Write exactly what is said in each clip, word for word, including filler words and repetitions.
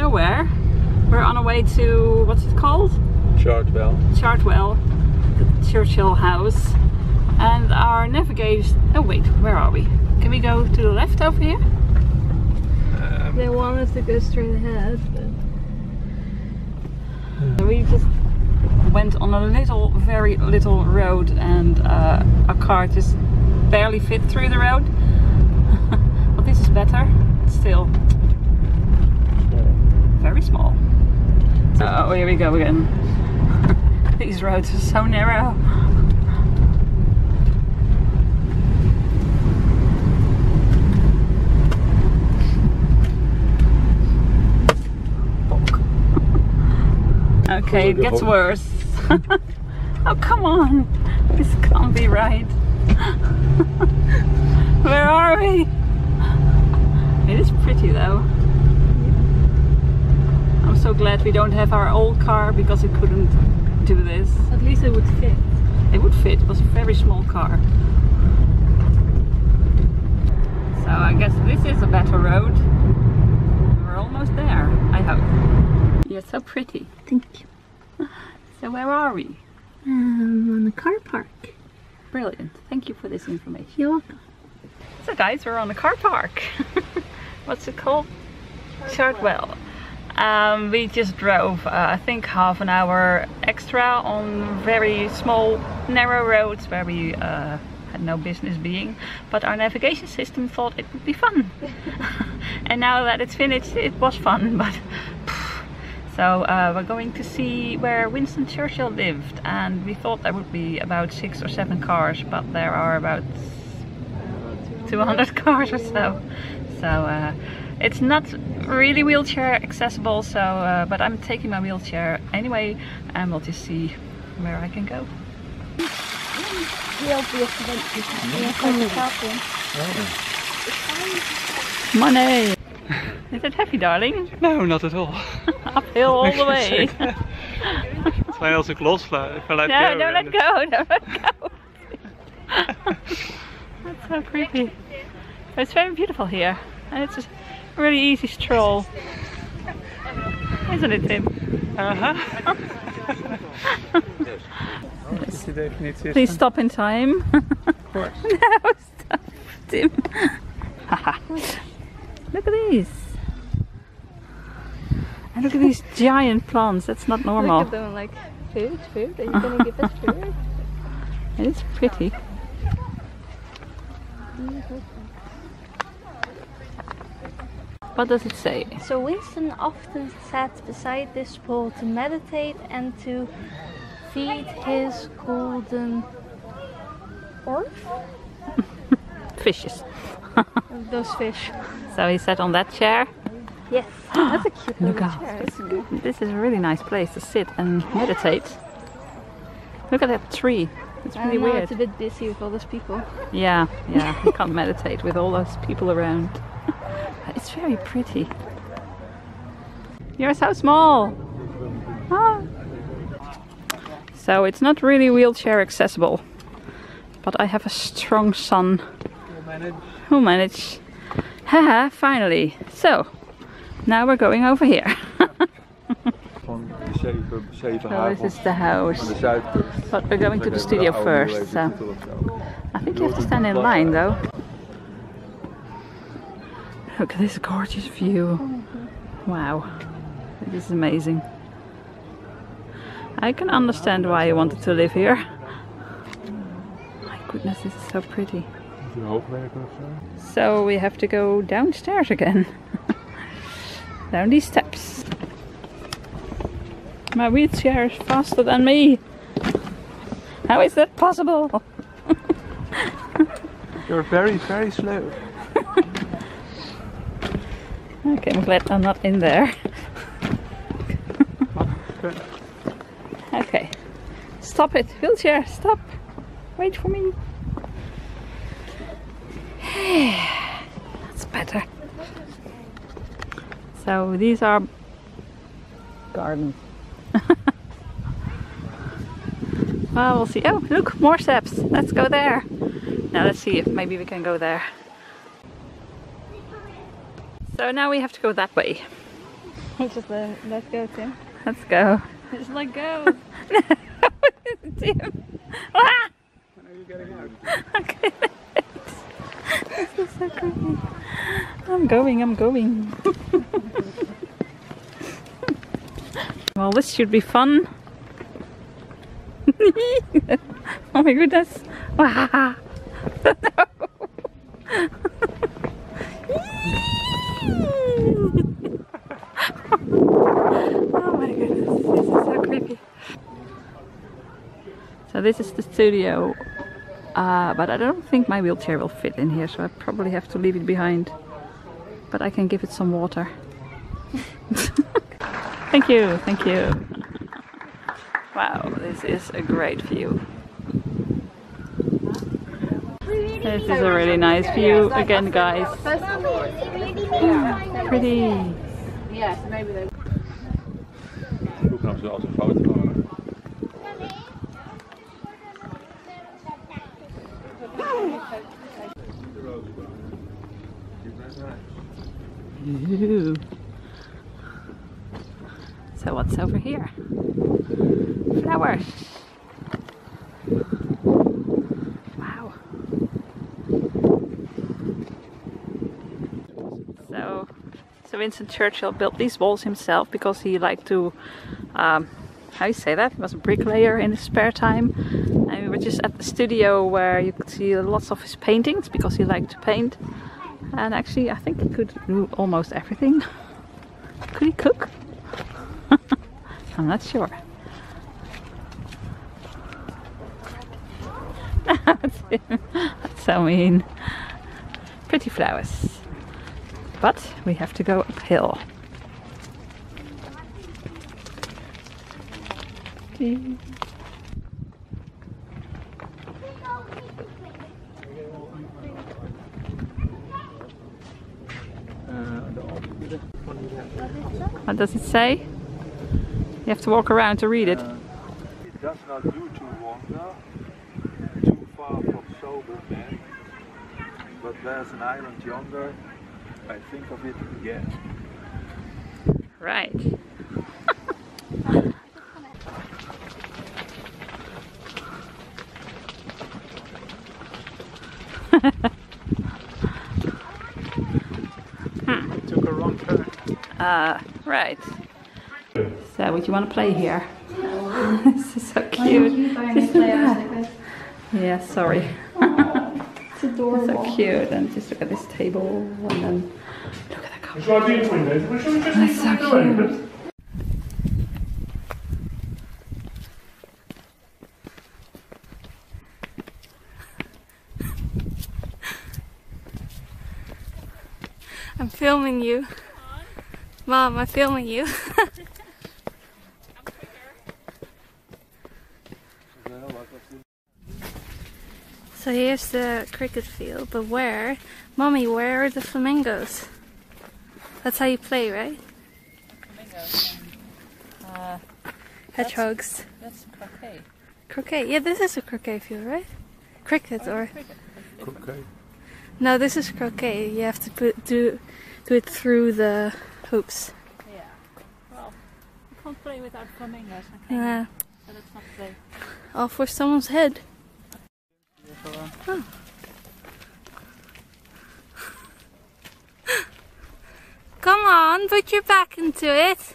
nowhere. We're on our way to, what's it called? Chartwell. Chartwell, the Churchill house. And our navigation, oh wait, where are we? Can we go to the left over here? Um, they want us to go straight ahead, but... So we just went on a little, very little road, and uh, our car just barely fit through the road. Well, this is better, still very small. So, oh, here we go again. These roads are so narrow. Okay, it gets worse. Oh, come on. This can't be right. Where are we? It is pretty though. I'm so glad we don't have our old car because it couldn't do this. At least it would fit. It would fit. It was a very small car. So I guess this is a better road. We're almost there, I hope. You're so pretty. Thank you. So where are we? Um, on the car park. Brilliant. Thank you for this information. You're welcome. So guys, we're on the car park. What's it called? Chartwell. Um, we just drove, uh, I think, half an hour extra on very small, narrow roads where we uh, had no business being. But our navigation system thought it would be fun. And now that it's finished, it was fun, but... So uh, we're going to see where Winston Churchill lived, and we thought there would be about six or seven cars, but there are about two hundred cars or so. So uh, it's not really wheelchair accessible, so uh, but I'm taking my wheelchair anyway, and we'll just see where I can go. Money! Is it heavy, darling? No, not at all. Uphill all the way. It's why I also close fly. No, don't let go, don't let go. That's so creepy. It's very beautiful here, and it's a really easy stroll. Isn't it, Tim? Uh huh. Please stop in time. Of course. No, stop, Tim. Look at these. And look at these giant plants, that's not normal. Look at them like, food, food, are you going to give us food? It is pretty. What does it say? So Winston often sat beside this pool to meditate and to feed his golden orf? Fishes. Those fish. So he sat on that chair? Yes, that's a cute little chair. This is a really nice place to sit and meditate. Look at that tree. It's really weird. I know, it's a bit busy with all those people. Yeah, yeah, you can't meditate with all those people around. It's very pretty. You're so small. Ah. So it's not really wheelchair accessible, but I have a strong son. Who'll manage? Haha, finally. So, now we're going over here. So this is the house. But we're going to the studio first. So. I think you have to stand in line though. Look at this gorgeous view. Wow, this is amazing. I can understand why you wanted to live here. My goodness, this is so pretty. So we have to go downstairs again. Down these steps. My wheelchair is faster than me. How is that possible? You're very, very slow. Okay, I'm glad I'm not in there. Okay. Stop it, wheelchair, stop. Wait for me. That's better. So these are gardens. Well, we'll see. Oh, look, more steps. Let's go there. Now let's see if maybe we can go there. So now we have to go that way. Just a, let's go, Tim. Let's go. Just let go. No, Tim. Ah! When are you getting out? Okay. This is so creepy. I'm going, I'm going. Well, this should be fun. Oh my goodness. Wow. Oh my goodness, this is so creepy. So this is the studio, uh, but I don't think my wheelchair will fit in here, so I probably have to leave it behind. But I can give it some water. Thank you, thank you. Wow, this is a great view. This is a really nice view again, guys. Mm, pretty. Yes, maybe they. Ooh. So what's over here? Flowers. Wow. So, so Winston Churchill built these walls himself because he liked to, um, how do you say that? He was a bricklayer in his spare time. And we were just at the studio where you could see lots of his paintings because he liked to paint. And actually, I think he could do almost everything. Could he cook? I'm not sure. That's so mean. Pretty flowers. But we have to go uphill. Okay. What does it say? You have to walk around to read it. Uh, it does not do to wander too far from sober men, but there's an island yonder, I think of it again. Right. It took a wrong turn. Ah, uh, right. So, what do you want to play here? Oh. This is so cute. Why did you play us like this? Yeah, sorry. Oh, it's adorable. It's so cute. And just look at this table, and then look at the couple. That's so cute. I'm filming you. Mom, I'm filming you. So here's the cricket field, but where? Mommy, where are the flamingos? That's how you play, right? Flamingos and, uh, hedgehogs. That's, that's croquet. Croquet, yeah, this is a croquet field, right? Cricket oh, or... Cricket. Croquet. No, this is croquet. You have to put, do, do it through the... hoops. Yeah. Well, you can't play without flamingos, I think. Yeah. So let's not play. All for someone's head. Oh. Come on, put your back into it.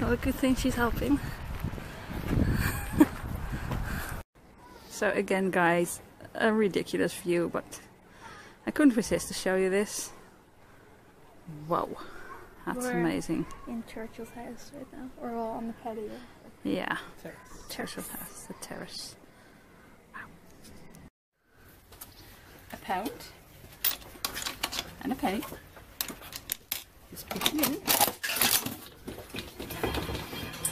Oh, good thing she's helping. So again, guys, a ridiculous view, but I couldn't resist to show you this. Wow, that's We're amazing. In Churchill's house right now, or all on the patio. Yeah, terrace. Churchill's house, the terrace. Wow. A pound and a penny. Just put it in,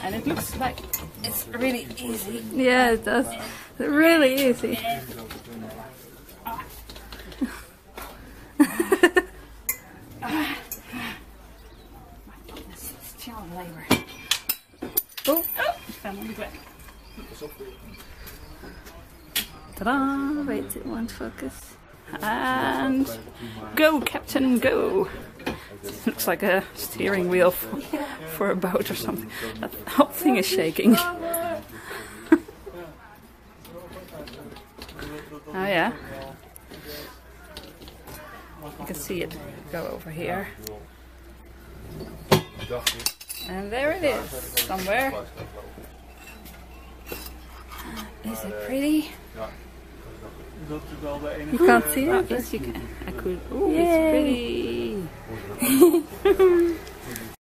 and it looks like it's really easy. Yeah, it does. Really easy. My goodness, it's child labor. Oh, oh, fell on the back. Ta-da! Wait, it won't focus. And go, Captain, go! Looks like a steering wheel for, for a boat or something. That whole thing is shaking. Oh yeah. You can see it go over here. And there it is, somewhere. Is it pretty? You can't see it? Yes, you can. I could. Ooh, it's pretty.